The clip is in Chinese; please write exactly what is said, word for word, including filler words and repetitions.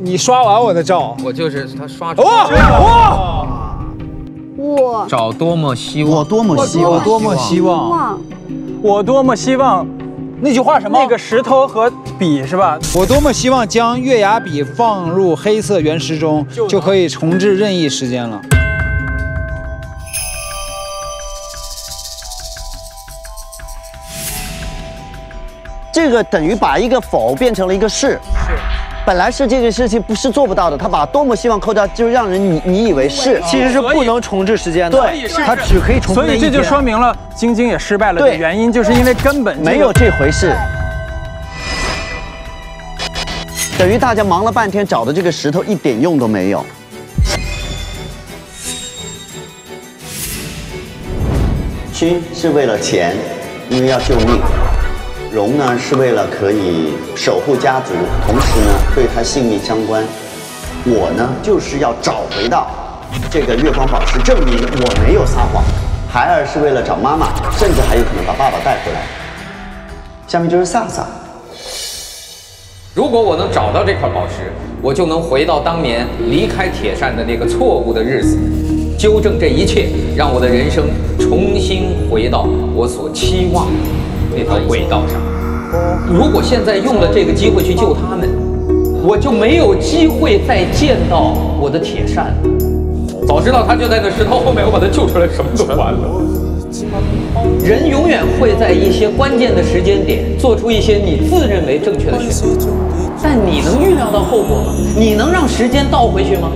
你刷完我的照，我就是他刷出来。哇哇！我找多么希望，我多么希望，我多么希望，我多么希望。那句话什么？那个石头和笔是吧？我多么希望将月牙笔放入黑色原石中，就可以重置任意时间了。 这个等于把一个否变成了一个是，是，本来是这个事情不是做不到的，他把多么希望扣掉，就让人你你以为是，其实是不能重置时间的，对，他只可以重置。所以这就说明了晶晶也失败了的原因，就是因为根本没有这回事。等于大家忙了半天找的这个石头一点用都没有。勋是为了钱，因为要救命。 荣呢是为了可以守护家族，同时呢对他性命相关。我呢就是要找回到这个月光宝石，证明我没有撒谎。孩儿是为了找妈妈，甚至还有可能把爸爸带回来。下面就是萨萨。如果我能找到这块宝石，我就能回到当年离开铁扇的那个错误的日子，纠正这一切，让我的人生重新回到我所期望的 那条轨道上，如果现在用了这个机会去救他们，我就没有机会再见到我的铁扇了。早知道他就在那石头后面，我把他救出来，什么都完了。人永远会在一些关键的时间点做出一些你自认为正确的选择，但你能预料到后果吗？你能让时间倒回去吗？